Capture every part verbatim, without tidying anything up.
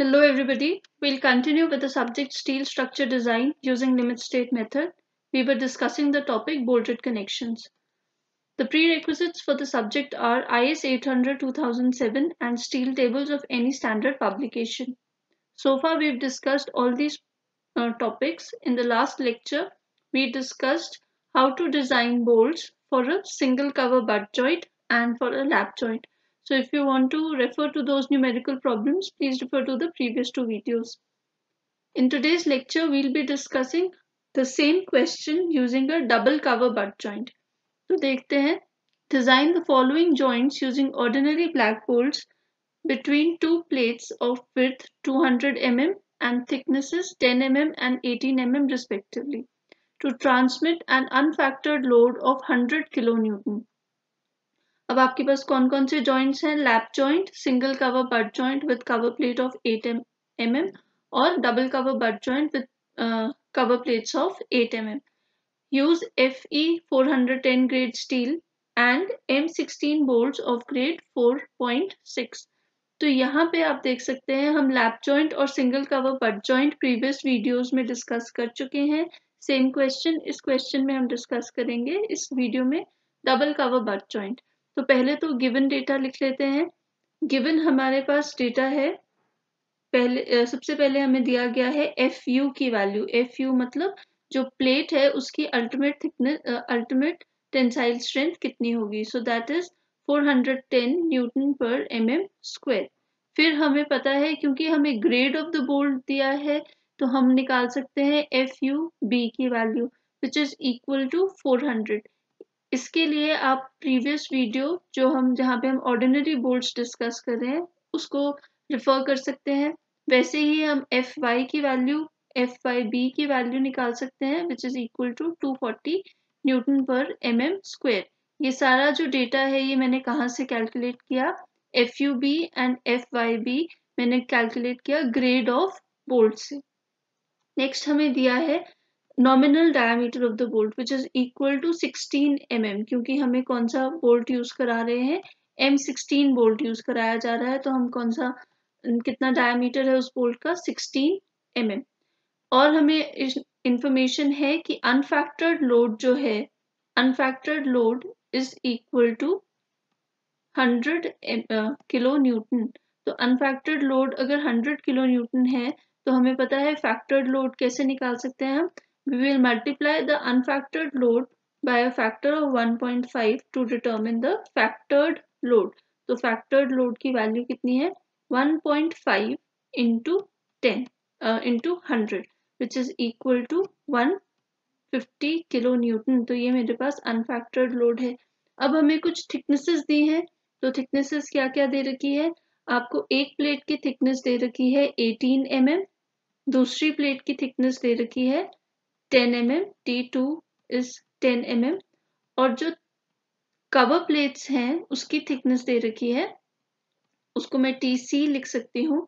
Hello everybody, we'll continue with the subject steel structure design using limit state method. We were discussing the topic bolted connections. The prerequisites for the subject are I S eight hundred two thousand seven and steel tables of any standard publication. So far we've discussed all these uh, topics. In the last lecture, we discussed how to design bolts for a single cover butt joint and for a lap joint. So if you want to refer to those numerical problems, please refer to the previous two videos. In today's lecture, we'll be discussing the same question using a double cover butt joint. So देखते हैं, design the following joints using ordinary black bolts between two plates of width two hundred millimeters and thicknesses ten millimeters and eighteen millimeters respectively to transmit an unfactored load of one hundred kilonewton. अब आपके पास कौन कौन से joints हैं? Lap joint, single cover butt joint with cover plate of eight millimeters और double cover butt joint with cover plates of eight millimeters. Use F E four ten grade steel and M sixteen bolts of grade four point six. तो यहाँ पे आप देख सकते हैं, हम lap joint और single cover butt joint previous videos में डिस्कस कर चुके हैं. सेम क्वेश्चन इस क्वेश्चन में हम डिस्कस करेंगे इस वीडियो में, डबल कवर बट जॉइंट. तो पहले तो गिवन डेटा लिख लेते हैं. गिवन हमारे पास डेटा है, पहले सबसे पहले हमें दिया गया है एफ यू की वैल्यू. एफ यू मतलब जो प्लेट है उसकी ultimate thickness, ultimate tensile strength कितनी होगी. So that is four hundred ten newton per M M square. फिर हमें पता है, क्योंकि हमें ग्रेड ऑफ द बोल्ट दिया है, तो हम निकाल सकते हैं एफ यू बी की value which is equal to four hundred. इसके लिए आप प्रीवियस वीडियो जो हम जहाँ पे हम ऑर्डिनरी बोल्ट्स डिस्कस कर रहे हैं उसको रिफर कर सकते हैं. वैसे ही हम एफ वाई की वैल्यू, एफ वाई बी की वैल्यू निकाल सकते हैं which is equal to two hundred forty newton per M M square. ये सारा जो डेटा है ये मैंने कहाँ से कैलकुलेट किया? F U B and F Y B मैंने कैलकुलेट किया ग्रेड ऑफ बोल्ट से. नेक्स्ट हमें दिया है nominal diameter of the bolt which is equal to sixteen millimeters, क्योंकि हमें कौन सा बोल्ट यूज करा रहे हैं? M sixteen बोल्ट यूज कराया जा रहा है. तो हम कौन सा, कितना डायमीटर है उस बोल्ट का? sixteen millimeters. और हमें इंफॉर्मेशन है कि अनफैक्टर्ड लोड जो है, unfactored load is equal to one hundred kilo newton. तो अनफैक्टर्ड लोड अगर one hundred किलो न्यूटन है तो हमें पता है फैक्टर्ड लोड कैसे निकाल सकते हैं हम. We will multiply the unfactored load by a factor of one point five to determine the factored load. तो factored load की वैल्यू कितनी है? one point five into ten uh, into one hundred, which is equal to one hundred fifty kilo newton. तो ये मेरे पास unfactored load है. अब हमें कुछ thicknesses दी हैं. तो thicknesses क्या क्या दे रखी है? आपको एक plate की thickness दे रखी है eighteen millimeters, दूसरी plate की thickness दे रखी है ten millimeters, T two is ten millimeters, और जो कवर प्लेट्स हैं उसकी थिकनेस दे रखी है, उसको मैं T C लिख सकती हूँ,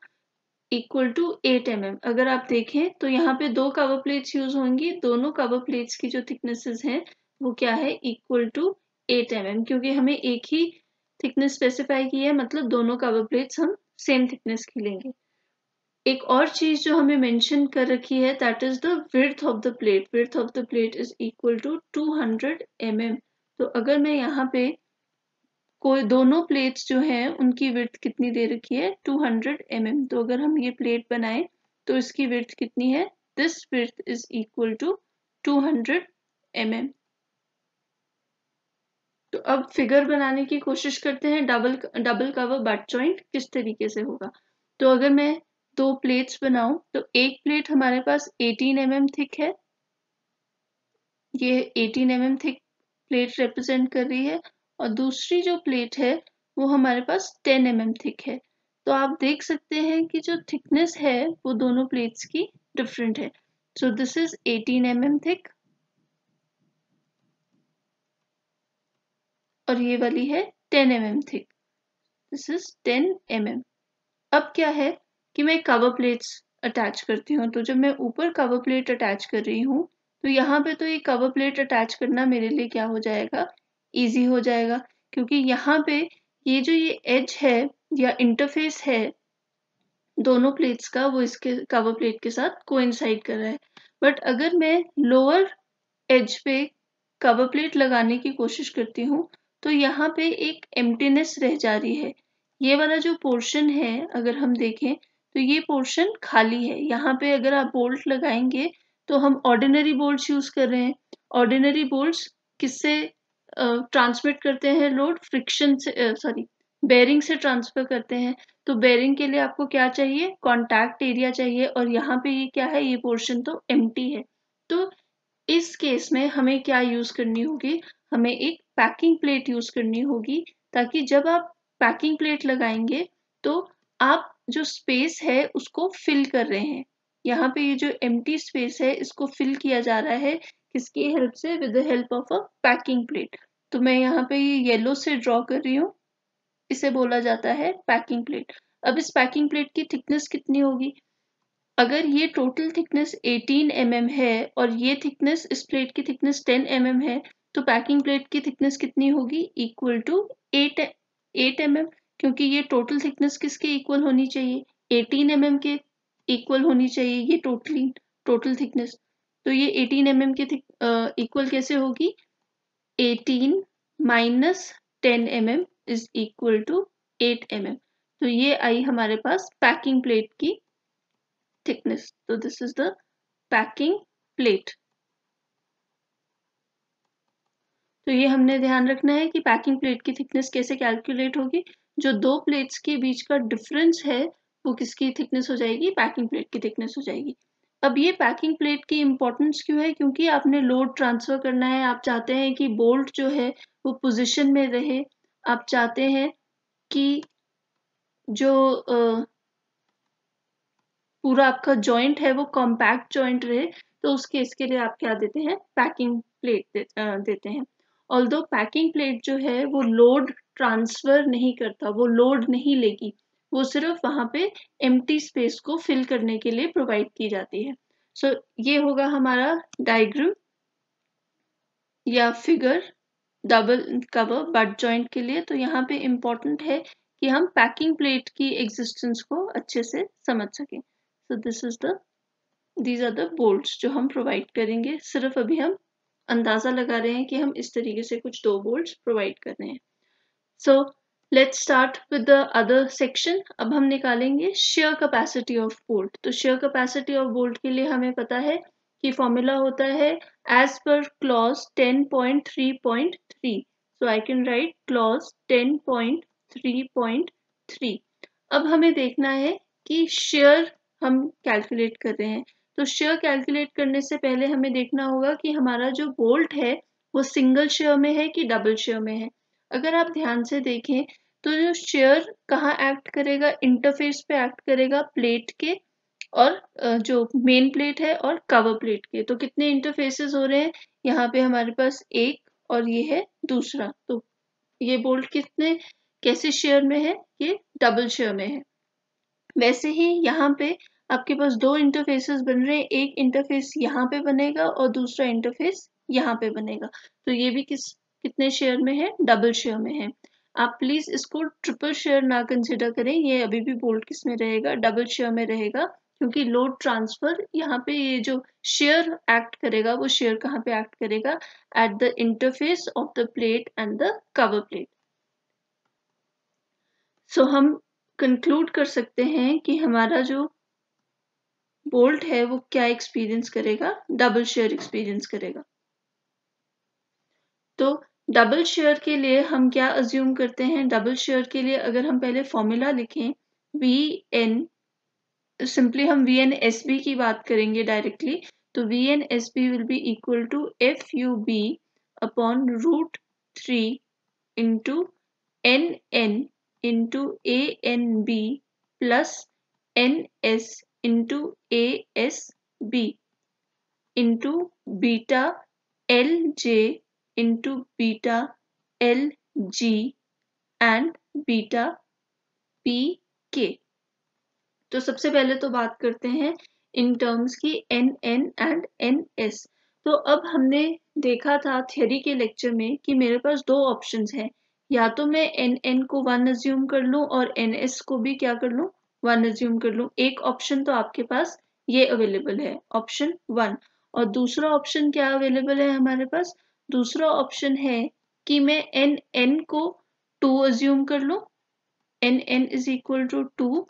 इक्वल टू eight millimeters. अगर आप देखें तो यहाँ पे दो कवर प्लेट्स यूज होंगी, दोनों कवर प्लेट्स की जो थिकनेसेस हैं वो क्या है? इक्वल टू eight millimeters, क्योंकि हमें एक ही थिकनेस स्पेसिफाई की है, मतलब दोनों कवर प्लेट्स हम सेम थिकनेस की लेंगे. एक और चीज जो हमें मेंशन कर रखी है, that is the width of the plate. Width of the plate is equal to two hundred millimeters. तो अगर मैं यहाँ पे कोई दोनों प्लेट्स जो हैं उनकी विड्थ कितनी दे रखी है? two hundred millimeters. तो अगर हम ये प्लेट बनाएं तो इसकी विड्थ कितनी है? This width is equal to two hundred millimeters. तो अब फिगर बनाने की कोशिश करते हैं, double double cover butt joint किस तरीके से होगा. तो अगर मैं दो प्लेट्स बनाऊं तो एक प्लेट हमारे पास eighteen millimeters थिक है, ये eighteen millimeters thick plate represent कर रही है, और दूसरी जो प्लेट है वो हमारे पास ten millimeters थिक है. तो आप देख सकते हैं कि जो थिकनेस है वो दोनों प्लेट्स की डिफरेंट है. So this is eighteen millimeters thick और ये वाली है ten millimeters thick. This is ten millimeters. अब क्या है कि मैं कवर प्लेट्स अटैच करती हूँ. तो जब मैं ऊपर कवर प्लेट अटैच कर रही हूँ तो यहाँ पे तो ये कवर प्लेट अटैच करना मेरे लिए क्या हो जाएगा? इजी हो जाएगा, क्योंकि यहाँ पे ये जो ये एज है या इंटरफेस है दोनों प्लेट्स का वो इसके कवर प्लेट के साथ कोइंसाइड कर रहा है। बट अगर मैं लोअर एज पे कवर प्लेट लगाने की कोशिश करती हूँ तो यहाँ पे एक एम्प्टीनेस रह जा रही है। ये वाला जो पोर्शन है अगर हम देखें तो ये पोर्शन खाली है। यहाँ पे अगर आप बोल्ट लगाएंगे तो हम ऑर्डिनरी बोल्ट यूज कर रहे हैं। ऑर्डिनरी बोल्ट्स किससे ट्रांसमिट करते हैं लोड? फ्रिक्शन से, सॉरी बेरिंग से ट्रांसफर करते हैं। तो बेरिंग के लिए आपको क्या चाहिए? कॉन्टैक्ट एरिया चाहिए। और यहाँ पे ये क्या है, ये पोर्शन तो एम्प्टी है। तो इस केस में हमें क्या यूज करनी होगी, हमें एक पैकिंग प्लेट यूज करनी होगी, ताकि जब आप पैकिंग प्लेट लगाएंगे तो आप जो स्पेस है उसको फिल कर रहे हैं। यहाँ पे ये जो एम्प्टी स्पेस है इसको फिल किया जा रहा है किसकी हेल्प से? With the help of a packing plate. तो मैं यहाँ पे ये येलो से ड्रॉ कर रही हूँ, इसे बोला जाता है पैकिंग प्लेट। अब इस पैकिंग प्लेट की थिकनेस कितनी होगी? अगर ये टोटल थिकनेस अठारह एम एम है और ये थिकनेस, इस प्लेट की थिकनेस दस एम एम है, तो पैकिंग प्लेट की थिकनेस कितनी होगी? इक्वल टू आठ एम एम, क्योंकि ये टोटल थिकनेस किसके इक्वल होनी चाहिए? अठारह एम एम के इक्वल होनी चाहिए ये टोटली टोटल थिकनेस। तो ये अठारह एम एम के इक्वल कैसे होगी? अठारह माइनस दस M M is equal to आठ एम एम। तो ये आई हमारे पास पैकिंग प्लेट की thickness. So this is the packing plate. तो ये हमने ध्यान रखना है कि पैकिंग प्लेट की थिकनेस कैसे कैलकुलेट होगी। जो दो प्लेट्स के बीच का डिफरेंस है वो किसकी थिकनेस हो जाएगी? पैकिंग प्लेट की थिकनेस हो जाएगी। अब ये पैकिंग प्लेट की इम्पोर्टेंस क्यों है? क्योंकि आपने लोड ट्रांसफर करना है, आप चाहते हैं कि बोल्ट जो है वो पोजिशन में रहे, आप चाहते हैं कि जो uh, पूरा आपका जॉइंट है वो कॉम्पैक्ट जॉइंट रहे, तो उस केस के लिए आप क्या देते हैं? पैकिंग प्लेट दे, देते हैं। ऑल्दो पैकिंग प्लेट जो है वो लोड ट्रांसफर नहीं करता, वो लोड नहीं लेगी, वो सिर्फ वहाँ पे एम्प्टी स्पेस को फिल करने के लिए प्रोवाइड की जाती है। सो so, ये होगा हमारा डायग्राम या figure double cover butt joint के लिए। तो यहाँ पे इम्पोर्टेंट है कि हम पैकिंग प्लेट की एग्जिस्टेंस को अच्छे से समझ सकें। तो this is the these are the bolts जो हम प्रोवाइड करेंगे। सिर्फ अभी हम अंदाजा लगा रहे हैं कि हम इस तरीके से कुछ दो बोल्ट्स प्रोवाइड कर रहे हैं। So let's start with the other section. अब हम निकालेंगे शेयर कैपेसिटी ऑफ बोल्ट। तो शेयर कैपेसिटी ऑफ बोल्ट के लिए हमें पता है कि फॉर्मूला होता है एज पर clause ten point three point three. So I can write clause ten point three point three. अब हमें देखना है कि शेयर हम कैलकुलेट कर रहे हैं, तो शेयर कैलकुलेट करने से पहले हमें देखना होगा कि हमारा जो बोल्ट है वो सिंगल शेयर में है कि डबल शेयर में है। अगर आप ध्यान से देखें तो जो शेयर कहाँ एक्ट करेगा, इंटरफेस पे एक्ट करेगा, प्लेट के और जो मेन प्लेट है और कवर प्लेट के। तो कितने इंटरफेसेस हो रहे हैं यहाँ पे? हमारे पास एक और ये है दूसरा। तो ये बोल्ट कितने कैसे शेयर में है? ये डबल शेयर में है। वैसे ही यहाँ पे आपके पास दो इंटरफेसेस बन रहे हैं, एक इंटरफेस यहाँ पे बनेगा और दूसरा इंटरफेस यहाँ पे बनेगा। तो ये भी किस कितने शेयर में है? डबल शेयर में है। आप प्लीज इसको ट्रिपल शेयर ना कंसिडर करें, ये अभी भी बोल्ट किस में रहेगा? डबल शेयर में रहेगा, क्योंकि लोड ट्रांसफर यहाँ पे ये जो शेयर एक्ट करेगा वो शेयर कहाँ पे एक्ट करेगा? At the interface of the plate and the cover plate. So हम कंक्लूड कर सकते हैं कि हमारा जो बोल्ट है वो क्या एक्सपीरियंस करेगा? डबल शेयर एक्सपीरियंस करेगा। तो डबल शेयर के लिए हम क्या अज्यूम करते हैं? डबल शेयर के लिए अगर हम पहले फॉर्मूला लिखें वी एन, सिंपली हम वी एन एस बी की बात करेंगे डायरेक्टली। तो V N S B will be equal to F U B upon root three into N N into A N B plus N S into A S B into beta L J into beta L G and beta P K। तो सबसे पहले तो बात करते हैं इन terms की N N and N S। तो अब हमने देखा था थ्योरी के लेक्चर में कि मेरे पास दो ऑप्शंस हैं, या तो मैं एन एन को वन अज्यूम कर लूँ और एन एस को भी क्या कर लूँ? वन अज्यूम कर लूँ, एक ऑप्शन तो आपके पास ये अवेलेबल है ऑप्शन वन, और दूसरा ऑप्शन क्या अवेलेबल है हमारे पास, दूसरा ऑप्शन है कि मैं एन एन को टू अज्यूम कर लूँ, N N is equal to two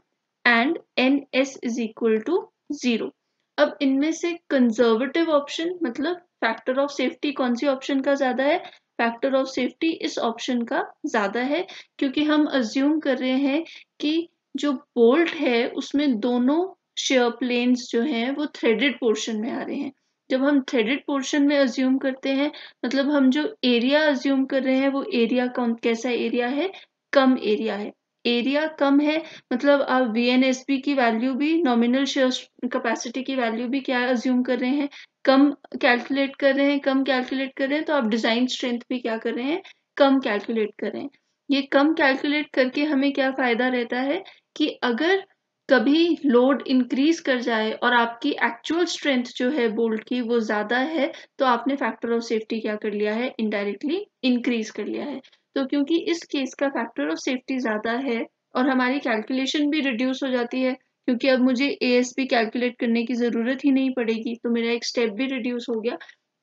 and N S is equal to zero. अब इनमें से कंजर्वेटिव ऑप्शन मतलब फैक्टर ऑफ सेफ्टी कौन सी ऑप्शन का ज्यादा है, फैक्टर ऑफ सेफ्टी इस ऑप्शन का ज्यादा है, क्योंकि हम अज्यूम कर रहे हैं कि जो बोल्ट है उसमें दोनों शेयर प्लेन्स जो हैं वो थ्रेडेड पोर्शन में आ रहे हैं। जब हम थ्रेडेड पोर्शन में अज्यूम करते हैं मतलब हम जो एरिया अज्यूम कर रहे हैं वो एरिया कौन कैसा एरिया है, कम एरिया है, एरिया कम है मतलब आप वी एन एस बी की वैल्यू भी, नॉमिनल शेयर कैपेसिटी की वैल्यू भी क्या अज्यूम कर रहे हैं, कम कैलकुलेट कर रहे हैं, कम कैलकुलेट कर रहे हैं तो आप डिजाइन स्ट्रेंथ भी क्या कर रहे हैं, कम कैलकुलेट कर रहे हैं। ये कम कैलकुलेट करके हमें क्या फायदा रहता है कि अगर कभी लोड इंक्रीज कर जाए और आपकी एक्चुअल स्ट्रेंथ जो है बोल्ट की वो ज्यादा है तो आपने फैक्टर ऑफ सेफ्टी क्या कर लिया है, इनडायरेक्टली इंक्रीज कर लिया है। तो क्योंकि इस केस का फैक्टर ऑफ सेफ्टी ज्यादा है और हमारी कैलकुलेशन भी रिड्यूस हो जाती है, क्योंकि अब मुझे एएसपी कैलकुलेट करने की जरूरत ही नहीं पड़ेगी तो मेरा एक स्टेप भी रिड्यूस हो गया,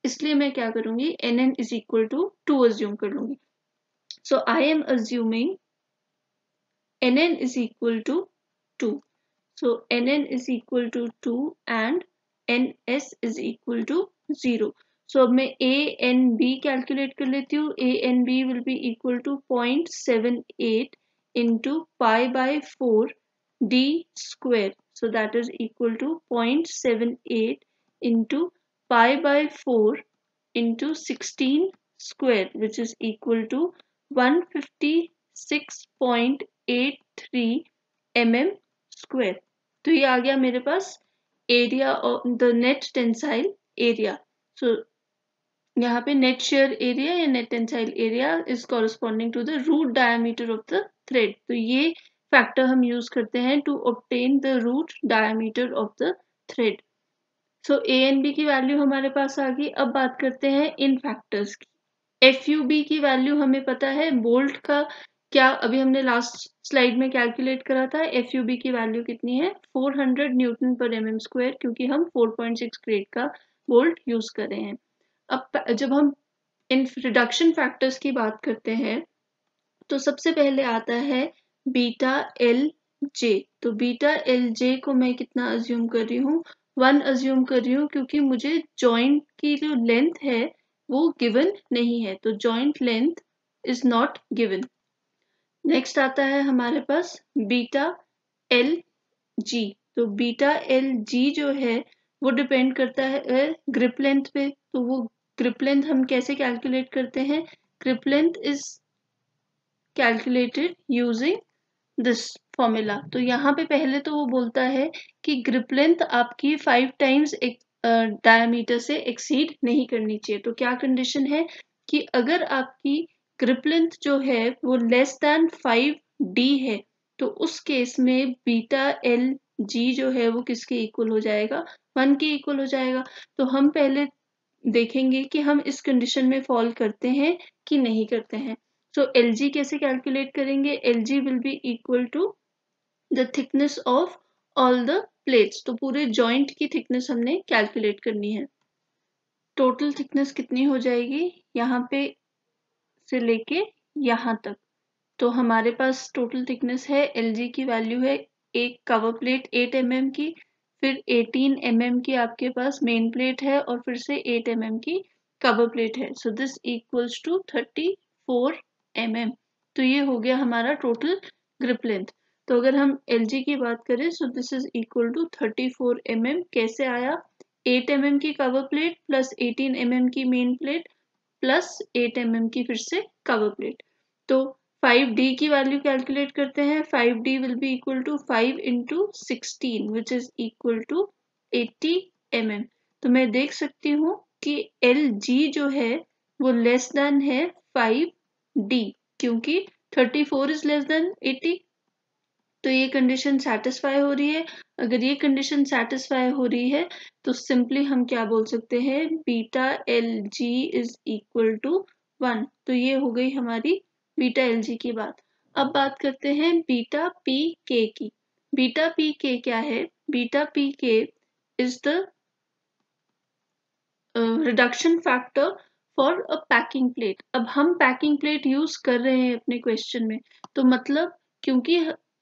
इसलिए मैं क्या करूंगी N N is equal to two assume कर लूंगी। So I am assuming N N is equal to two, so N N is equal to two and N S is equal to zero. So अब मैं A N B calculate कर लेती हूँ, A N B will be equal to point seven eight into pi by four D square, so that is equal to point seven eight into pi by four into sixteen square which is equal to one fifty six point eight three M M square. तो ये आ गया मेरे पास area of the net tensile area. So यहाँ पे net shear area या net tensile area is corresponding to the root diameter of the thread. तो ये फैक्टर हम यूज करते हैं to obtain the root diameter of the thread. So A N B की value हमारे पास आ गई। अब बात करते हैं इन फैक्टर्स की। एफ यू बी की वैल्यू हमें पता है, बोल्ट का क्या अभी हमने लास्ट स्लाइड में कैलकुलेट करा था, एफ यू बी की वैल्यू कितनी है four hundred newton per M M square, क्योंकि हम फोर पॉइंट सिक्स ग्रेड का बोल्ट यूज कर रहे हैं। अब जब हम इन रिडक्शन फैक्टर्स की बात करते हैं तो सबसे पहले आता है बीटा एल जे। तो बीटा एल जे को मैं कितना अज्यूम कर रही हूँ, वन अज्यूम कर रही हूँ, क्योंकि मुझे जॉइंट की जो लेंथ है वो गिवन नहीं है, तो joint length is not given. Next आता है हमारे पास बीटा एल जी। तो बीटा एल जी जो है वो डिपेंड करता है ग्रिप लेंथ पे, तो वो ग्रिप लेंथ हम कैसे कैलकुलेट करते हैं, grip length is calculated using this formula. तो यहाँ पे पहले तो वो बोलता है कि ग्रिप लेंथ आपकी फाइव टाइम्स डायमीटर से एक्सीड नहीं करनी चाहिए। तो क्या कंडीशन है कि अगर आपकी ग्रिप लेंथ जो है वो लेस देन फाइव डी है तो उस केस में बीटा एल जी जो है वो किसके इक्वल हो जाएगा, वन के इक्वल हो जाएगा। तो हम पहले देखेंगे कि हम इस कंडीशन में फॉल करते हैं कि नहीं करते हैं। सो एल जी कैसे कैलकुलेट करेंगे, L G will be equal to the thickness of all the plates. तो पूरे जॉइंट की थिकनेस हमने कैलकुलेट करनी है। टोटल थिकनेस कितनी हो जाएगी यहाँ पे से लेके यहाँ तक, तो हमारे पास टोटल थिकनेस है, एल जी की वैल्यू है एक cover plate eight M M की, फिर एटीन एम एम की आपके पास मेन प्लेट है और फिर से एट एम एम की कवर प्लेट है। So this equals to thirty four M M. तो ये हो गया हमारा टोटल ग्रिप लेंथ। तो अगर हम एल जी की बात करें so this is equal to thirty four M M. कैसे आया, एट एम एम की cover plate plus eighteen M M की main plate plus eight M M की फिर से कवर प्लेट। तो फाइव डी की वैल्यू कैलकुलेट करते हैं, five D will be equal to five into sixteen which is equal to eighty MM. तो मैं देख सकती हूँ कि L G जो है वो लेस देन है फाइव डी, क्योंकि thirty four is less than eighty. तो ये कंडीशन सेटिस्फाई हो रही है। अगर ये कंडीशन सेटिस्फाई हो रही है तो सिंपली हम क्या बोल सकते हैं, beta L G is equal to one. तो ये हो गई हमारी बीटा एल जी की बात। अब बात करते हैं बीटा पी के की। बीटा पी के क्या है, beta P K is the reduction factor for a packing plate. अब हम पैकिंग प्लेट यूज कर रहे हैं अपने क्वेश्चन में, तो मतलब क्योंकि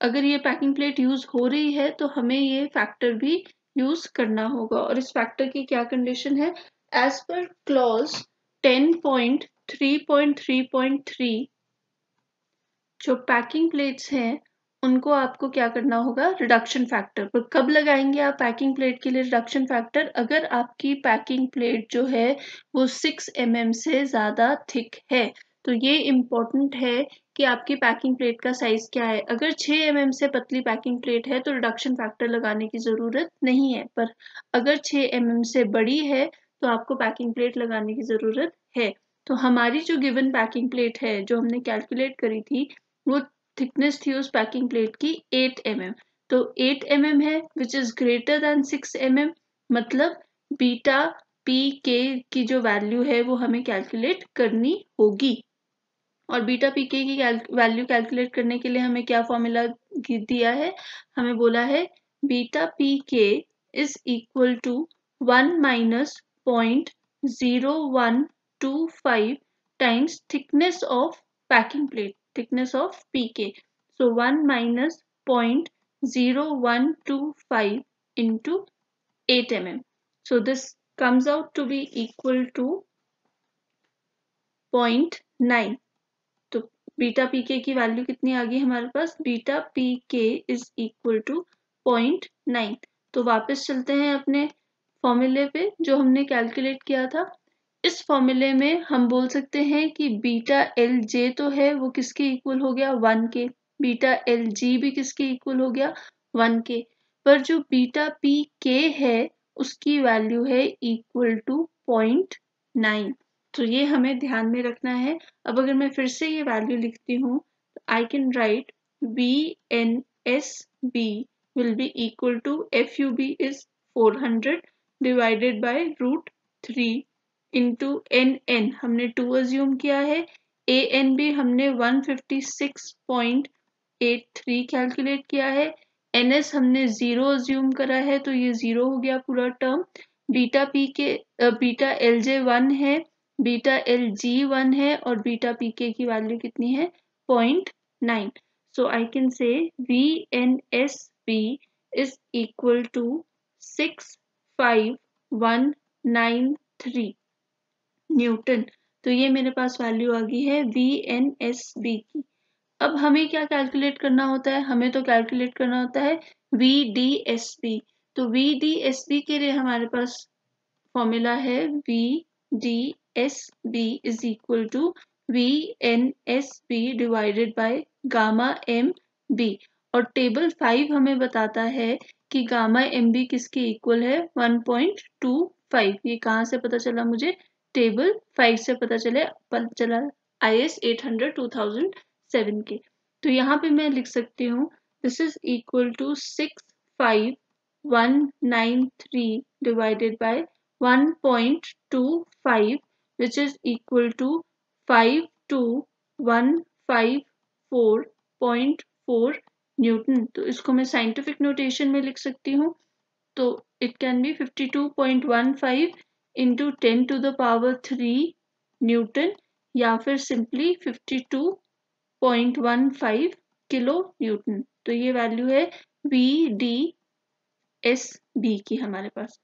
अगर ये पैकिंग प्लेट यूज हो रही है तो हमें ये फैक्टर भी यूज करना होगा। और इस फैक्टर की क्या कंडीशन है, एज पर clause ten point three point three point three जो पैकिंग प्लेट्स हैं उनको आपको क्या करना होगा, रिडक्शन फैक्टर। पर कब लगाएंगे आप पैकिंग प्लेट के लिए रिडक्शन फैक्टर, अगर आपकी पैकिंग प्लेट जो है वो सिक्स एम एम से ज्यादा थिक है। तो ये इम्पोर्टेंट है कि आपकी पैकिंग प्लेट का साइज क्या है। अगर सिक्स एम एम से पतली पैकिंग प्लेट है तो रिडक्शन फैक्टर लगाने की जरूरत नहीं है, पर अगर सिक्स एम एम से बड़ी है तो आपको पैकिंग प्लेट लगाने की जरूरत है। तो हमारी जो गिवन पैकिंग प्लेट है जो हमने कैलकुलेट करी थी वो थिकनेस थी उस पैकिंग प्लेट की एट एम एम, तो एट एम एम है which is greater than six M M, मतलब बीटा पी के की जो वैल्यू है वो हमें कैलकुलेट करनी होगी। और बीटा पी के की वैल्यू कैलकुलेट करने के लिए हमें क्या फॉर्मूला दिया है, हमें बोला है beta P K is equal to one minus point zero one two five times thickness of packing plate, thickness of P K. So one minus point zero one two five into eight M M, so this comes out to be equal to point nine. Beta P K की value कितनी आ गई हमारे पास, beta P K is equal to point nine. तो वापस चलते हैं अपने फॉर्मूले पे जो हमने कैलकुलेट किया था। इस फॉर्मूले में हम बोल सकते हैं कि बीटा एल जे तो है वो किसके इक्वल हो गया, वन के, बीटा एल जी भी किसके इक्वल हो गया, वन के, पर जो बीटा पी के है उसकी वैल्यू है इक्वल टू पॉइंट नाइन। तो ये हमें ध्यान में रखना है। अब अगर मैं फिर से ये वैल्यू लिखती हूँ तो I can write B N S B will be equal to F U B is four hundred divided by root three into N N हमने टू अज्यूम किया है, ए एन बी हमने one fifty six point eight three calculate किया है, N S हमने zero assume करा है तो ये जीरो हो गया पूरा term. Beta P K beta L J one है, बीटा एल जी वन है और बीटा पी के की वैल्यू कितनी है, point nine. So I can say V N S B is equal to six five one nine three newton. तो ये मेरे पास value आ गई है वी एन एस बी की। अब हमें क्या कैलकुलेट करना होता है, हमें तो कैलकुलेट करना होता है वी डी एस बी। तो वी डी एस बी के लिए हमारे पास फॉर्मूला है V D S B is equal to V N S B divided by gamma M B. और टेबल फाइव हमें बताता है कि गामा एम बी किसके इक्वल है, वन पॉइंट टू फाइव। ये कहाँ से पता चला मुझे, टेबल फाइव से पता चले पता चला I S eight hundred two thousand seven के। तो यहाँ पे मैं लिख सकती हूँ this is equal to six five one nine three divided by one point two five which is equal to five two one five four point four newton. तो इसको मैं साइंटिफिक नोटेशन में लिख सकती हूँ, तो it can be fifty two point one five into ten to the power three newton या फिर simply fifty two point one five kilo newton. तो ये वैल्यू है वी डी एस बी की हमारे पास।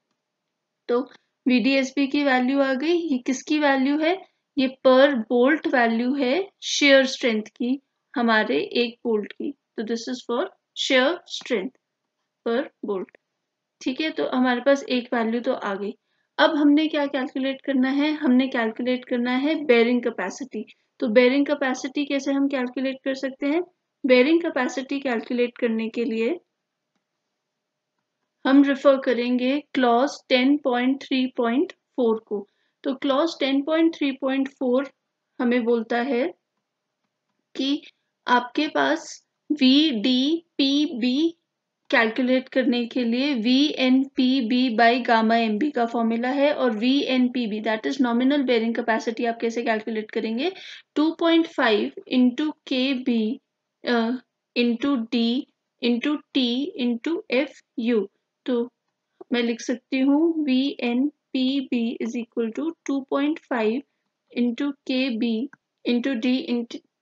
तो वी डी एस बी की वैल्यू आ गई, ये किसकी वैल्यू है, ये पर बोल्ट वैल्यू है शेयर स्ट्रेंथ की हमारे एक बोल्ट की। तो this is for shear strength per bolt, ठीक है। तो हमारे पास एक वैल्यू तो आ गई। अब हमने क्या कैलकुलेट करना है, हमने कैलकुलेट करना है बेयरिंग कैपेसिटी। तो बेयरिंग कैपेसिटी कैसे हम कैलकुलेट कर सकते हैं, बेयरिंग कैपेसिटी कैलकुलेट करने के लिए हम रेफर करेंगे clause ten point three point four को। तो clause ten point three point four हमें बोलता है कि आपके पास V D P B calculate करने के लिए V N P B by gamma M B का फॉर्मूला है। और V N P B that is nominal bearing capacity आप कैसे कैलकुलेट करेंगे, two point five into K B into D into T into F U, तो मैं लिख सकती हूँ V N P B is equal to two point five into K B into D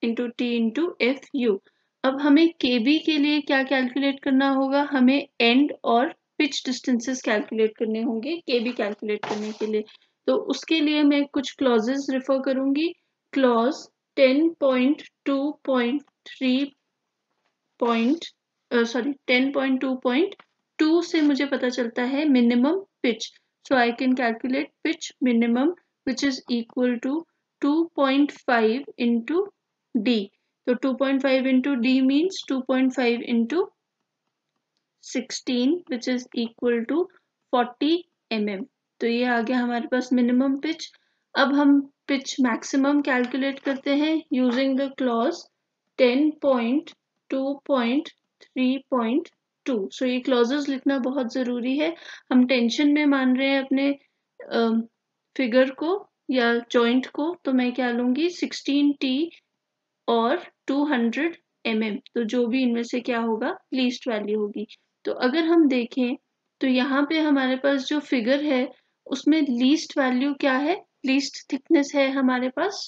into T into F U. अब हमें K B के लिए क्या कैलकुलेट करना होगा, हमें एंड और पिच डिस्टेंसेस कैलकुलेट करने होंगे के बी कैलकुलेट करने के लिए। तो उसके लिए मैं कुछ क्लॉजेस रेफर करूंगी, clause ten point two point three sorry ten point two point two से मुझे पता चलता है minimum pitch, so I can calculate pitch minimum which is equal to two point five into D. तो two point five into D means two point five into sixteen which is equal to forty M M. तो ये आ गया हमारे पास minimum pitch. अब हम pitch maximum calculate करते हैं using the clause ten point two point three point two. So ये क्लॉजेस लिखना बहुत ज़रूरी है, हम टेंशन में मान रहे हैं अपने फिगर uh, को या जॉइंट को। तो मैं क्या लूँगी सिक्सटीन टी और टू हंड्रेड एम एम, तो जो भी इनमें से क्या होगा लीस्ट वैल्यू होगी। तो अगर हम देखें तो यहाँ पे हमारे पास जो फिगर है उसमें लीस्ट वैल्यू क्या है, लीस्ट थिकनेस है हमारे पास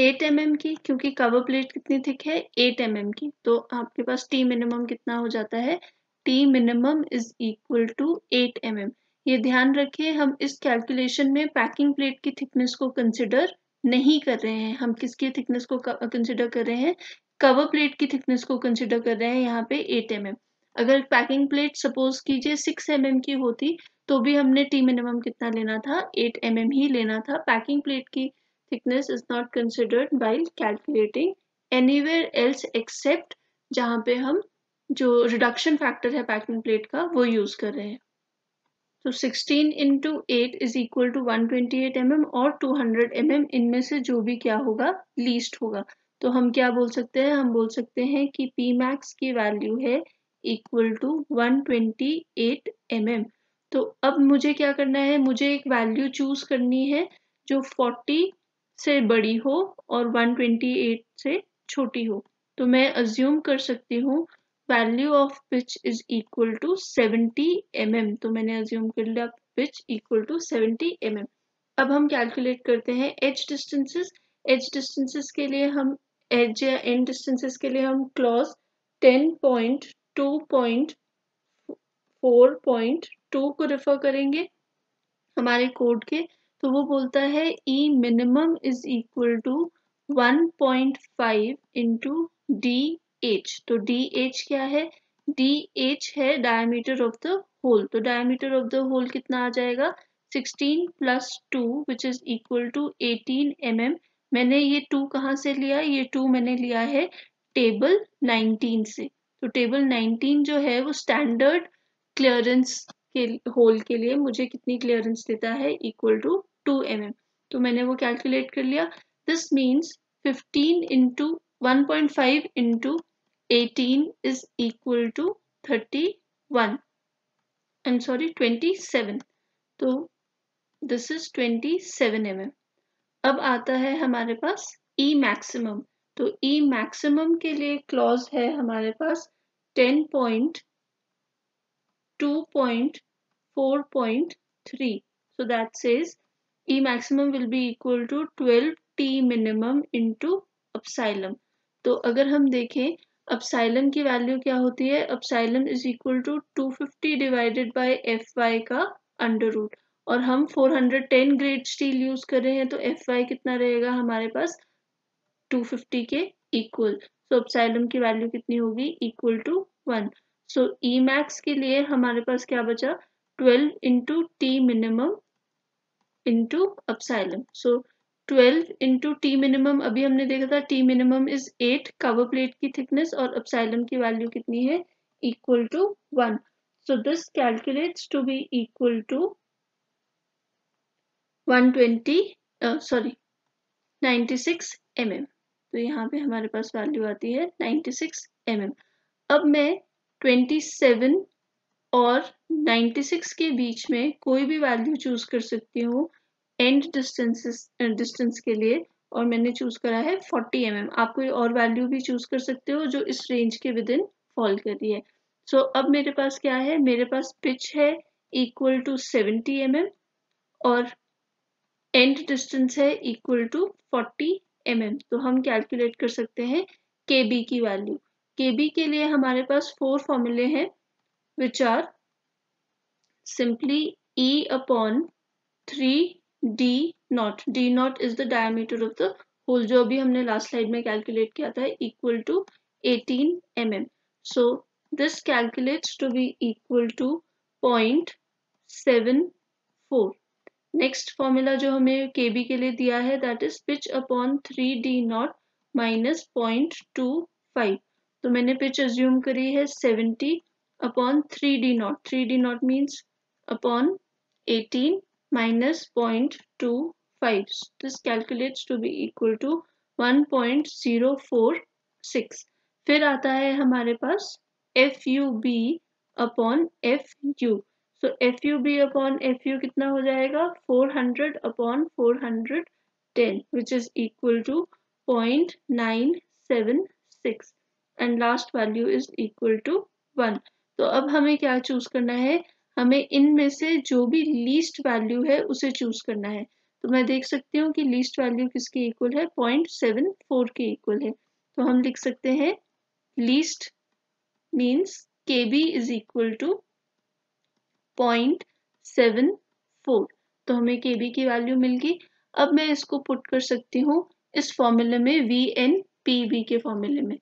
एट एम एम की, क्योंकि कवर प्लेट कितनी थिक है एट एम एम की। तो आपके पास टी मिनिमम कितना हो जाता है, T minimum is equal to eight M M. ये ध्यान रखें, हम इस कैलकुलेशन में पैकिंग प्लेट की थिकनेस को कंसिडर नहीं कर रहे हैं, हम किसकी थिकनेस को कंसिडर कर रहे हैं, कवर प्लेट की थिकनेस को कंसिडर कर रहे हैं यहाँ पे एट एम एम। अगर पैकिंग प्लेट सपोज कीजिए सिक्स एम एम की होती तो भी हमने टी मिनिमम कितना लेना था एट एम एम ही लेना था। पैकिंग प्लेट की thickness is not considered while calculating anywhere else except जहाँ पे हम जो रिडक्शन फैक्टर है पैकिंग प्लेट का वो यूज कर रहे हैं। तो sixteen into eight is equal to one twenty eight M M और टू हंड्रेड एम एम, इनमें से जो भी क्या होगा लीस्ट होगा। तो हम क्या बोल सकते हैं, हम बोल सकते हैं कि पी मैक्स की वैल्यू है equal to one twenty eight M M. तो अब मुझे क्या करना है, मुझे एक वैल्यू चूज करनी है जो फोर्टी से बड़ी हो और वन ट्वेंटी एट से छोटी हो। तो मैं अज्यूम कर सकती हूँ value of pitch is equal to seventy M M. तो मैंने अज्यूम कर लिया pitch equal to seventy M M. अब हम कैलकुलेट करते हैं एज डिस्टेंसेस। एज डिस्टेंसेस के लिए हम एज या एंड डिस्टेंसेस के लिए हम clause ten point two point four point two को रेफर करेंगे हमारे कोड के। तो वो बोलता है E minimum is equal to one point five into D H, तो D H क्या है, D H है डायमीटर ऑफ द होल। तो डायमीटर ऑफ द होल कितना आ जाएगा sixteen plus two which is equal to eighteen M m. मैंने ये टू कहाँ से लिया, ये टू मैंने लिया है टेबल नाइनटीन से। तो टेबल नाइनटीन जो है वो स्टैंडर्ड क्लियरेंस के होल के लिए मुझे कितनी क्लियरेंस देता है equal to two m M. तो मैंने वो कैलकुलेट कर लिया। This means fifteen into one point five into eighteen is equal to thirty-one. I'm sorry, twenty-seven. तो this is twenty-seven M M. अब आता है हमारे पास E maximum. तो E maximum के लिए क्लॉज है हमारे पास ten point two point four point three. So that says E maximum will be equal to twelve T minimum into epsilon. तो अगर हम देखें एप्सिलॉन की वैल्यू क्या होती है, epsilon is equal to two fifty divided by FY का under root, और हम four hundred ten grade steel use कर रहे हैं तो एफवाई कितना रहेगा हमारे पास टू फिफ्टी के इक्वल। सो एप्सिलॉन की वैल्यू कितनी होगी equal to one. So E max के लिए हमारे पास क्या बचा twelve into T minimum into epsilon. So twelve into T minimum, अभी हमने देखा था T minimum is eight cover plate की थिकनेस और एप्सिलॉन की वैल्यू कितनी है equal to one. So this calculates to be equal to one twenty sorry ninety six M M. तो यहाँ पे हमारे पास वैल्यू आती है नाइन्टी सिक्स एम एम। अब मैं ट्वेंटी सेवन और नाइन्टी सिक्स के बीच में कोई भी वैल्यू चूज कर सकती हूँ एंड डिस्टेंसेस डिस्टेंस के लिए, और मैंने चूज करा है चालीस एम एम। आप कोई और वैल्यू भी चूज कर सकते हो जो इस रेंज के विद इन फॉल कर रही है। सो so, अब मेरे पास क्या है, मेरे पास पिच है equal to seventy M M और एंड डिस्टेंस है equal to forty M M. तो हम कैलकुलेट कर सकते हैं के बी की वैल्यू। के बी के लिए हमारे पास फोर फॉर्मूले हैं which are simply E upon three D not. D not is the diameter of the hole जो अभी हमने लास्ट स्लाइड में कैलकुलेट किया था, equal to eighteen M M. So this calculates to be equal to point seven four. Next formula जो हमें K B के लिए दिया है that is pitch upon three D not minus point two five. तो मैंने पिच अज्यूम करी है seventy upon three D not. Three D not means upon eighteen minus point two five. This calculates to be equal to one point zero four six. फिर आता है हमारे पास F U B upon F U. So F U B upon F U कितना हो जाएगा, four hundred upon four hundred ten, which is equal to point nine seven six and last value is equal to one. तो अब हमें क्या choose करना है, हमें इनमें से जो भी लीस्ट वैल्यू है उसे चूज करना है। तो मैं देख सकती हूँ कि लीस्ट वैल्यू किसके इक्वल है, पॉइंट सेवन फोर के इक्वल है। तो हम लिख सकते हैं least means K B is equal to point seven four. तो हमें के बी की वैल्यू मिल गई। अब मैं इसको पुट कर सकती हूँ इस फॉर्मूले में, वी एन पी बी के फॉर्मूले में।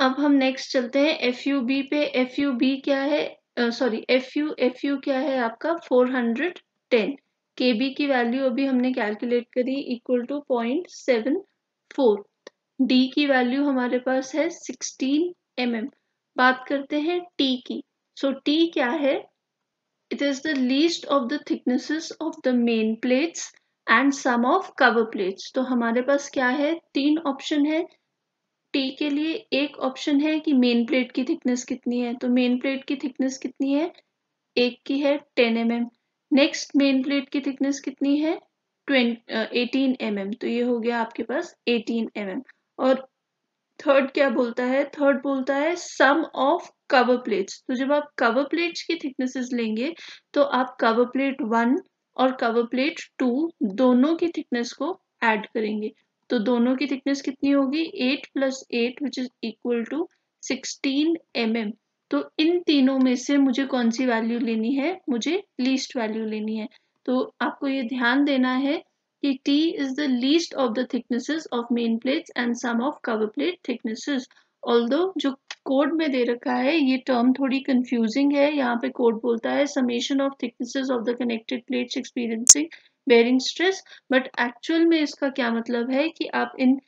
अब हम नेक्स्ट चलते हैं एफ यू बी पे। एफ यू बी क्या है, sorry F U F U क्या है आपका four hundred ten. K B की वैल्यू अभी हमने कैलकुलेट करी equal to point seven four. D की वैल्यू हमारे पास है सिक्सटीन एम एम। बात करते हैं टी की। सो टी क्या है, it is the least of the thicknesses of the main plates and sum of cover plates. तो हमारे पास क्या है, तीन ऑप्शन है टी के लिए। एक ऑप्शन है कि मेन प्लेट की थिकनेस कितनी है, तो मेन प्लेट की थिकनेस कितनी है, एक की है ten m m. Next main plate की थिकनेस कितनी है, एटीन एम एम। तो ये हो गया आपके पास एटीन एम एम। और थर्ड क्या बोलता है, थर्ड बोलता है सम ऑफ कवर प्लेट्स। तो जब आप कवर प्लेट्स की थिकनेसेस लेंगे तो आप कवर प्लेट वन और कवर प्लेट टू दोनों की थिकनेस को ऐड करेंगे। तो दोनों की थिकनेस कितनी होगी, eight plus eight which is equal to sixteen m M. तो इन तीनों में से मुझे कौन सी वैल्यू लेनी है, मुझे लीस्ट वैल्यू लेनी है। तो आपको ये ध्यान देना है कि T is the least of the thicknesses of main plates and sum of cover plate thicknesses. Although जो कोड में दे रखा है ये टर्म थोड़ी कंफ्यूजिंग है। यहाँ पे कोड बोलता है summation of thicknesses of the connected plates experiencing bearing stress, but actual में इसका क्या मतलब है कि आप इन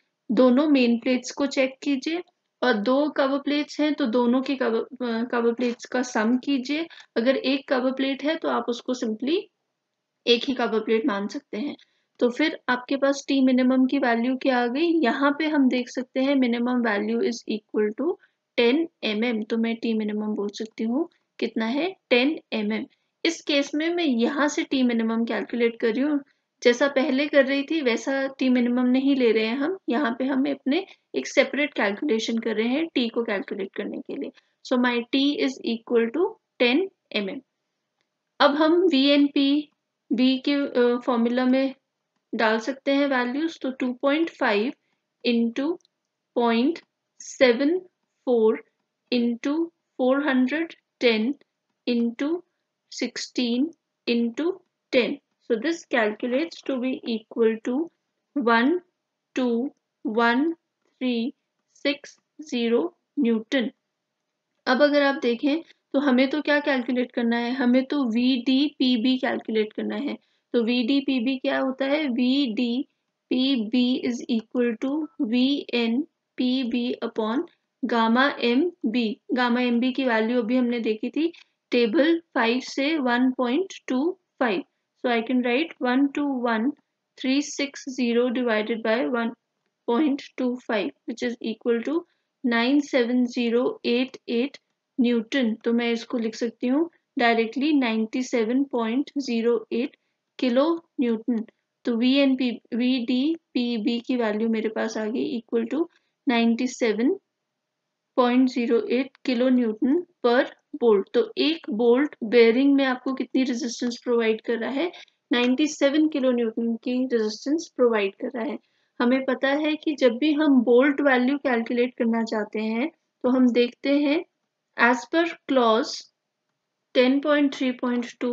दोनों मेन प्लेट्स को चेक कीजिए और दो कवर प्लेट्स हैं तो दोनों के कवर कवर प्लेट्स का सम कीजिए। अगर एक कवर प्लेट है तो आप उसको सिंपली एक ही कवर प्लेट मान सकते हैं। तो फिर आपके पास टी मिनिमम की वैल्यू क्या आ गई, यहाँ पे हम देख सकते हैं minimum value is equal to ten m M. तो मैं टी मिनिमम बोल सकती हूँ कितना है, टेन एम एम। इस केस में मैं यहाँ से टी मिनिमम कैलकुलेट कर रही हूँ, जैसा पहले कर रही थी वैसा टी मिनिमम नहीं ले रहे हैं हम। यहाँ पे हम अपने एक सेपरेट कैलकुलेशन कर रहे हैं टी को कैलकुलेट करने के लिए। So my T is equal to ten m M. अब हम वी एन पी बी के फॉर्मूला में डाल सकते हैं वैल्यूज। तो two point five into point seven four into four hundred ten into sixteen into ten. So this calculates to be equal to one two one three six zero newton. अब अगर आप देखें तो हमें तो क्या कैलकुलेट करना है, हमें तो V D P B calculate करना है। तो वी डी पी बी क्या होता है, V D P B is equal to V N P B upon gamma M B. Gamma M B की वैल्यू अभी हमने देखी थी टेबल फाइव से one point two five. So I can write one two one three six zero divided by one point two five which is equal to nine seven zero eight eight newton. तो मैं इसको लिख सकती हूँ directly ninety seven point zero eight kilo newton. तो V N P V D P B की value मेरे पास आ गई equal to ninety seven point zero eight kilo newton पर बोल्ट। तो एक बोल्ट बेयरिंग में आपको कितनी रेजिस्टेंस प्रोवाइड कर रहा है, सत्तानवे किलो न्यूटन की रेजिस्टेंस प्रोवाइड कर रहा है। हमें पता है कि जब भी हम बोल्ट वैल्यू कैलकुलेट करना चाहते हैं तो हम देखते हैं एज पर clause ten point three point two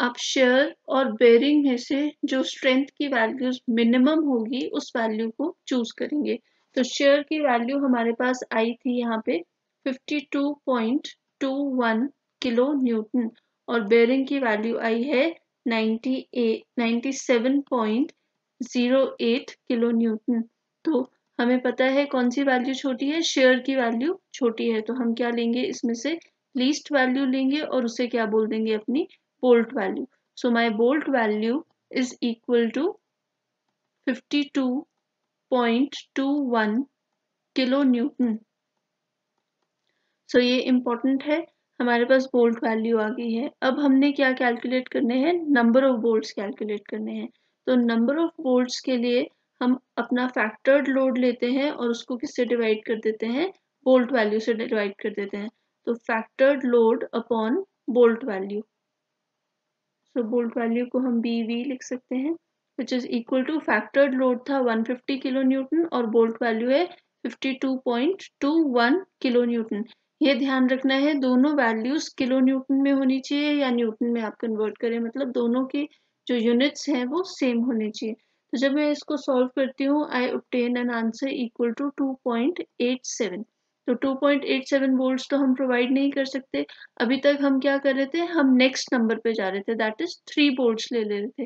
आप शेयर और बेयरिंग में से जो स्ट्रेंथ की वैल्यूज मिनिमम होगी उस वैल्यू को चूज करेंगे। तो शेयर की वैल्यू हमारे पास आई थी यहाँ पे बावन पॉइंट दो एक किलो न्यूटन और बेयरिंग की वैल्यू आई है सत्तानवे पॉइंट जीरो आठ किलो न्यूटन। तो हमें पता है कौन सी वैल्यू छोटी है, शेयर की वैल्यू छोटी है। तो हम क्या लेंगे, इसमें से लीस्ट वैल्यू लेंगे और उसे क्या बोल देंगे, अपनी bolt value. So my bolt value is equal to बावन पॉइंट दो एक किलो न्यूटन। सो ये इम्पोर्टेंट है, हमारे पास बोल्ट वैल्यू आ गई है। अब हमने क्या कैलकुलेट करने हैं, नंबर ऑफ बोल्ट्स कैलकुलेट करने हैं। तो नंबर ऑफ बोल्ट्स के लिए हम अपना फैक्टर्ड लोड लेते हैं और उसको किससे डिवाइड कर देते हैं, बोल्ट वैल्यू से डिवाइड कर देते हैं। तो factored load upon bolt value. So bolt value को हम बी वी लिख सकते हैं which is equal to factored load था एक सौ पचास किलो न्यूटन और बोल्ट वैल्यू है बावन पॉइंट दो एक किलो न्यूटन। ये ध्यान रखना है दोनों वैल्यूज किलो न्यूटन में होनी चाहिए या न्यूटन में आप कन्वर्ट करें, मतलब दोनों के जो यूनिट्स हैं वो सेम होने चाहिए। तो जब मैं इसको सॉल्व करती हूँ I obtain an answer equal to two point eight seven. तो two point eight seven bolts तो हम प्रोवाइड नहीं कर सकते। अभी तक हम क्या कर रहे थे, हम नेक्स्ट नंबर पे जा रहे थे, दैट इज थ्री वोल्ट्स ले ले रहे थे,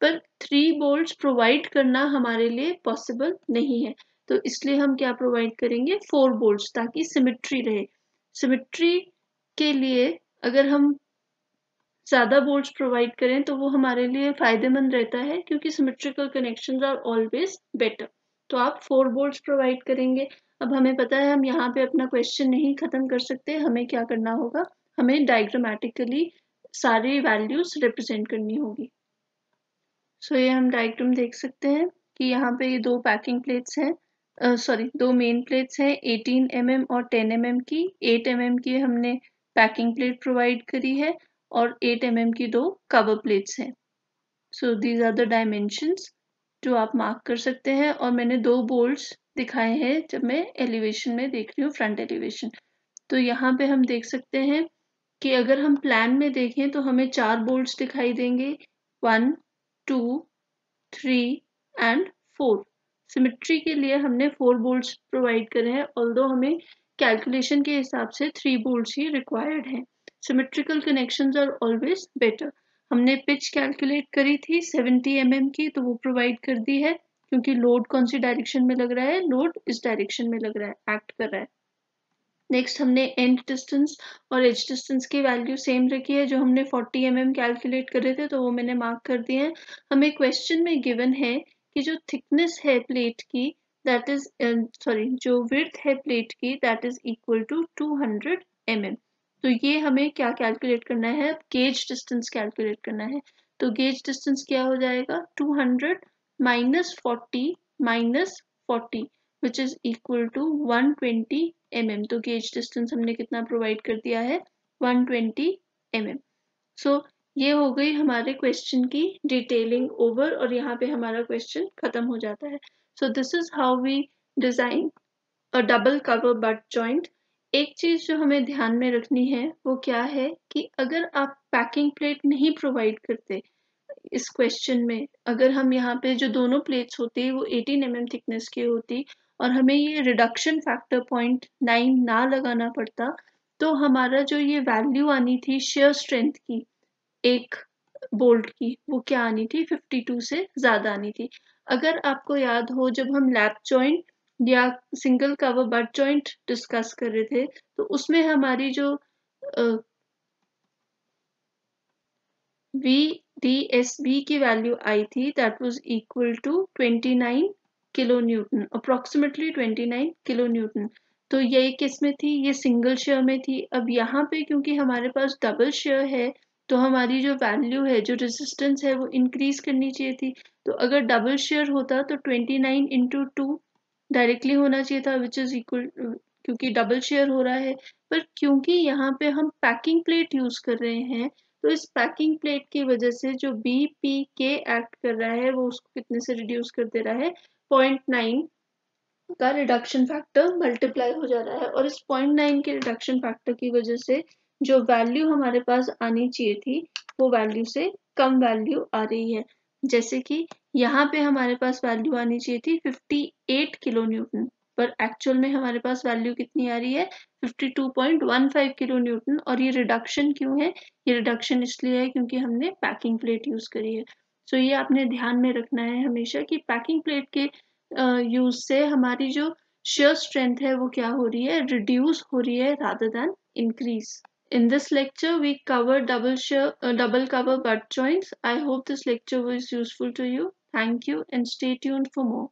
पर थ्री वोल्ट्स प्रोवाइड करना हमारे लिए पॉसिबल नहीं है। तो इसलिए हम क्या प्रोवाइड करेंगे, फोर वोल्ट्स, ताकि सिमिट्री रहे। सिमिट्री के लिए अगर हम ज़्यादा बोल्ट्स प्रोवाइड करें तो वो हमारे लिए फ़ायदेमंद रहता है क्योंकि symmetrical connections are always better. तो आप फोर बोल्ट्स प्रोवाइड करेंगे। अब हमें पता है हम यहाँ पे अपना क्वेश्चन नहीं ख़त्म कर सकते, हमें क्या करना होगा, हमें डायग्रामेटिकली सारी वैल्यूज रिप्रेजेंट करनी होगी। सो so, ये हम डायग्राम देख सकते हैं कि यहाँ पे ये दो पैकिंग प्लेट्स हैं, सॉरी uh, दो मेन प्लेट्स हैं अठारह एम एम और दस एम एम की। आठ एम एम की हमने पैकिंग प्लेट प्रोवाइड करी है और आठ एम एम की दो कवर प्लेट्स हैं। So these are the dimensions जो आप मार्क कर सकते हैं। और मैंने दो बोल्ट्स दिखाए हैं जब मैं एलिवेशन में देख रही हूँ, फ्रंट एलिवेशन। तो यहाँ पे हम देख सकते हैं कि अगर हम प्लान में देखें तो हमें चार बोल्ट्स दिखाई देंगे, one two three and four. Symmetry के लिए हमने फोर बोल्ट्स प्रोवाइड करे हैं, ऑल्दो हमें कैलकुलेशन के हिसाब से थ्री बोल्ट्स ही रिक्वायर्ड हैं। Symmetrical connections are always better. हमने पिच कैलकुलेट करी थी सत्तर एम एम की, तो वो प्रोवाइड कर दी है क्योंकि लोड कौन सी डायरेक्शन में लग रहा है, लोड इस डायरेक्शन में लग रहा है, एक्ट कर रहा है। नेक्स्ट हमने एंड डिस्टेंस और एज डिस्टेंस की वैल्यू सेम रखी है, जो हमने चालीस एम एम कैलकुलेट करे थे तो वो मैंने मार्क कर दिए हैं। हमें क्वेश्चन में गिवन है कि जो थिकनेस है प्लेट की दैट इज सॉरी जो विड्थ है प्लेट की that is equal to two hundred M M. तो ये हमें क्या कैलकुलेट करना है, गेज डिस्टेंस कैलकुलेट करना है। तो गेज डिस्टेंस क्या हो जाएगा, two hundred minus forty minus forty which is equal to one twenty m M. तो गेज डिस्टेंस हमने कितना प्रोवाइड कर दिया है, वन ट्वेंटी एम एम। सो ये हो गई हमारे क्वेश्चन की डिटेलिंग ओवर और यहाँ पे हमारा क्वेश्चन खत्म हो जाता है। So this is how we design a double cover butt joint. एक चीज जो हमें ध्यान में रखनी है वो क्या है कि अगर आप पैकिंग प्लेट नहीं प्रोवाइड करते इस क्वेश्चन में, अगर हम यहाँ पे जो दोनों प्लेट्स होती वो अठारह एम एम थिकनेस की होती और हमें ये रिडक्शन फैक्टर पॉइंट नाइन ना लगाना पड़ता तो हमारा जो ये वैल्यू आनी थी शेयर स्ट्रेंथ की एक बोल्ट की वो क्या आनी थी, बावन से ज़्यादा आनी थी। अगर आपको याद हो जब हम लैप जॉइंट या single cover butt joint discuss कर रहे थे तो उसमें हमारी जो वी डी एस बी की वैल्यू आई थी दैट वाज इक्वल टू उनतीस किलो न्यूटन, अप्रोक्सीमेटली उनतीस किलो न्यूटन। तो ये किस में थी, ये सिंगल शेयर में थी। अब यहाँ पे क्योंकि हमारे पास डबल शेयर है तो हमारी जो वैल्यू है, जो रेजिस्टेंस है, वो इंक्रीज करनी चाहिए थी। तो अगर डबल शेयर होता तो twenty nine into two directly होना चाहिए था, विच इज इक्वल, क्योंकि डबल शेयर हो रहा है। पर क्योंकि यहाँ पे हम पैकिंग प्लेट यूज कर रहे हैं, तो इस पैकिंग प्लेट की वजह से जो बी पी के एक्ट कर रहा है वो उसको कितने से रिड्यूस कर दे रहा है, पॉइंट नाइन का रिडक्शन फैक्टर मल्टीप्लाई हो जा रहा है। और इस पॉइंट नाइन के रिडक्शन फैक्टर की वजह से जो वैल्यू हमारे पास आनी चाहिए थी वो वैल्यू से कम वैल्यू आ रही है। जैसे कि यहाँ पे हमारे पास वैल्यू आनी चाहिए थी अट्ठावन किलो न्यूटन, पर एक्चुअल में हमारे पास वैल्यू कितनी आ रही है, बावन पॉइंट एक पाँच किलो न्यूटन। और ये रिडक्शन क्यों है, ये रिडक्शन इसलिए है क्योंकि हमने पैकिंग प्लेट यूज करी है। सो so ये आपने ध्यान में रखना है हमेशा कि पैकिंग प्लेट के यूज से हमारी जो शेयर स्ट्रेंथ है वो क्या हो रही है, रिड्यूस हो रही है rather than increase. In this lecture we covered double shear, uh, double cover butt joints. I hope this lecture was useful to you. Thank you and stay tuned for more.